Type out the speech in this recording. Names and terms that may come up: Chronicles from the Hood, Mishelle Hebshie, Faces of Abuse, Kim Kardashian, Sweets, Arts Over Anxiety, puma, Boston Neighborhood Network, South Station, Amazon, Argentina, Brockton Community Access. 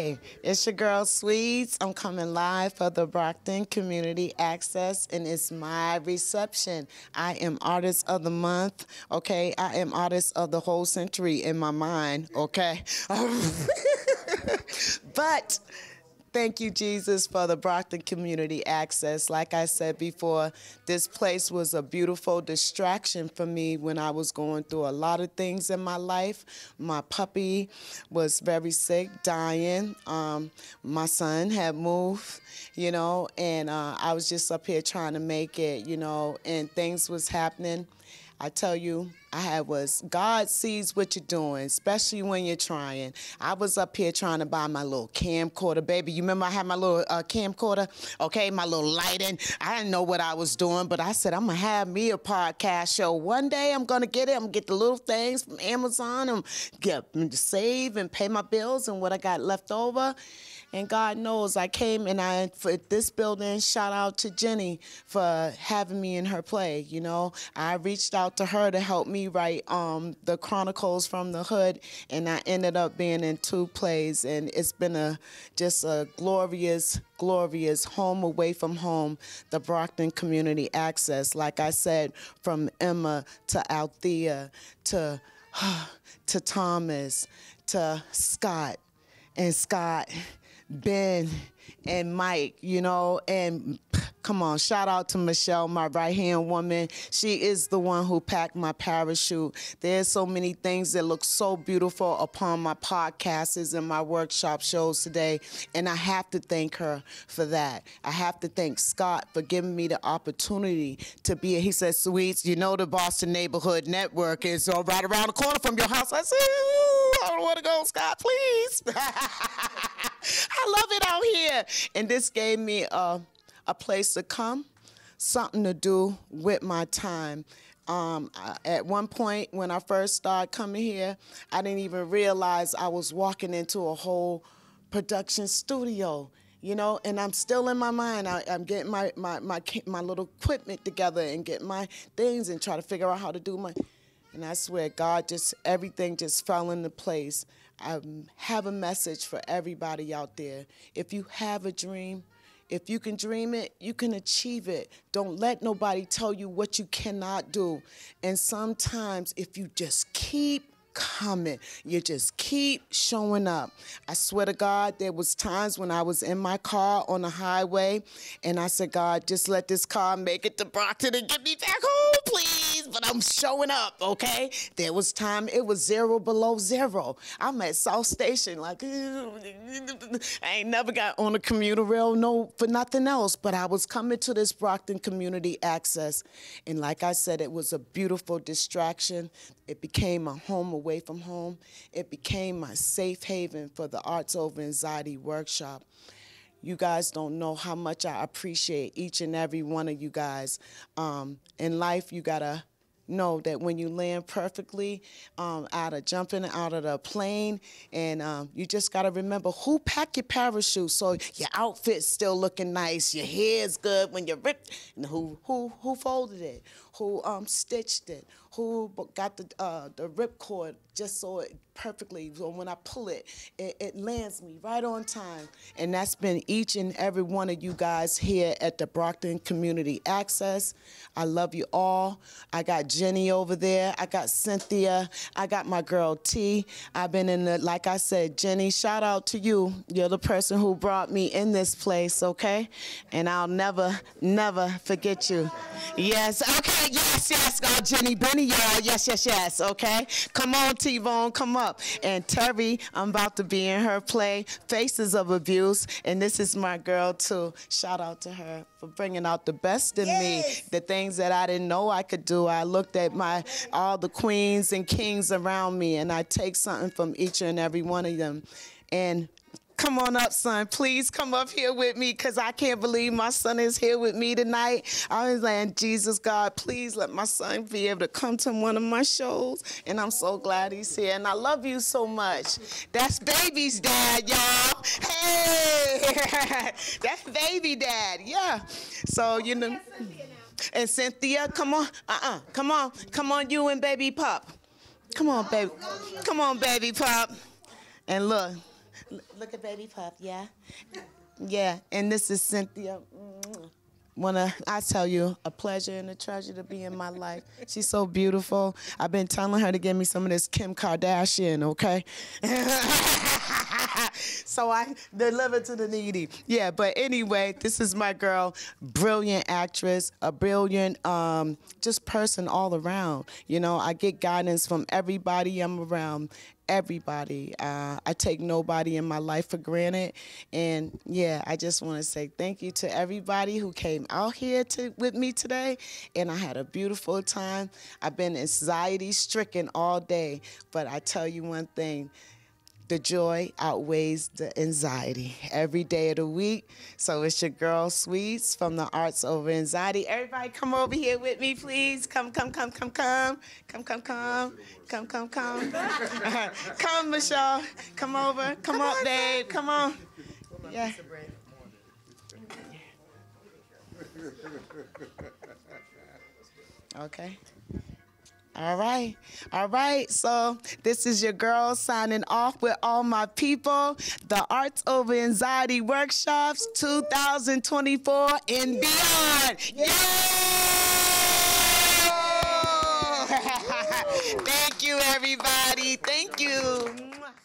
Hey, it's your girl Sweets. I'm coming live for the Brockton Community Access, and it's my reception. I am Artist of the Month, okay? I am Artist of the whole century in my mind, okay? But thank you, Jesus, for the Brockton Community Access. Like I said before, this place was a beautiful distraction for me when I was going through a lot of things in my life. My puppy was very sick, dying. My son had moved, you know, and I was just up here trying to make it, you know, and things was happening. I tell you, God sees what you're doing, especially when you're trying. I was up here trying to buy my little camcorder, baby. You remember I had my little camcorder? Okay, my little lighting. I didn't know what I was doing, but I said, I'm going to have me a podcast show. One day I'm going to get it. I'm going to get the little things from Amazon and save and pay my bills and what I got left over. And God knows I came and for this building, shout out to Jenny for having me in her play, you know. I reached out to her to help me write the Chronicles from the Hood, and I ended up being in 2 plays, and it's been just a glorious, glorious home away from home, the Brockton Community Access. Like I said, from Emma to Althea to Thomas to Scott and Scott, Ben and Mike, you know, and come on, shout out to Michelle, my right-hand woman. She is the one who packed my parachute. There's so many things that look so beautiful upon my podcasts and my workshop shows today, and I have to thank her for that. I have to thank Scott for giving me the opportunity to be here. He said, Sweets, you know the Boston Neighborhood Network is right around the corner from your house. I said, ooh, I don't want to go, Scott, please. I love it out here. And this gave me a place to come, something to do with my time. At one point when I first started coming here, I didn't even realize I was walking into a whole production studio, you know, and I'm still in my mind. I'm getting my little equipment together and getting my things and try to figure out how to do my, and I swear God, just everything just fell into place. I have a message for everybody out there. If you have a dream, if you can dream it, you can achieve it. Don't let nobody tell you what you cannot do. And sometimes if you just keep coming, you just keep showing up. I swear to God, there was times when I was in my car on the highway and I said, God, just let this car make it to Brockton and get me back home, please. But I'm showing up, okay? There was time it was 0 below 0. I'm at South Station, like, I ain't never got on a commuter rail, no, for nothing else. But I was coming to this Brockton Community Access. And like I said, it was a beautiful distraction. It became a home away from home. It became my safe haven for the Arts Over Anxiety workshop. You guys don't know how much I appreciate each and every one of you guys. In life, you gotta know that when you land perfectly, out of a plane, and you just gotta remember who packed your parachute, so your outfit's still looking nice, your hair's good when you're ripped, and who folded it, who stitched it, who got the ripcord just so it perfectly, so when I pull it, it lands me right on time. And that's been each and every one of you guys here at the Brockton Community Access. I love you all. I got Jenny over there. I got Cynthia. I got my girl T. I've been in the, like I said, Jenny, shout out to you. You're the person who brought me in this place, okay? And I'll never, never forget you. Yes, okay, yes, yes, God, Jenny Benny. Y'all, yes, yes, yes, okay? Come on, T-Bone, come up. And Terry, I'm about to be in her play, Faces of Abuse, and this is my girl, too. Shout out to her for bringing out the best in me, the things that I didn't know I could do. I looked at all the queens and kings around me, and I take something from each and every one of them. And come on up, son. Please come up here with me, because I can't believe my son is here with me tonight. I was like, Jesus, God, please let my son be able to come to one of my shows. And I'm so glad he's here. And I love you so much. That's baby's dad, y'all. Hey! That's baby dad, yeah. So, you know. And Cynthia, come on. Come on. Come on, you and baby pop. Come on, baby. Come on, baby pop. And look. Look at Baby Puff, yeah? Yeah, and this is Cynthia. I tell you, a pleasure and a treasure to be in my life. She's so beautiful. I've been telling her to give me some of this Kim Kardashian, okay? So I deliver to the needy. Yeah, but anyway, this is my girl, brilliant actress, a brilliant just person all around. You know, I get guidance from everybody I'm around, everybody. I take nobody in my life for granted. And yeah, I just want to say thank you to everybody who came out here with me today. And I had a beautiful time. I've been anxiety stricken all day, but I tell you one thing, the joy outweighs the anxiety every day of the week. So it's your girl, Sweets, from the Arts Over Anxiety. Everybody come over here with me, please. Come. Come, Michelle. Come over. Come up, Dave. Come on. Yeah. Okay. All right, so this is your girl signing off with all my people, the Arts Over Anxiety Workshops 2024 and beyond. Yay! Thank you, everybody. Thank you.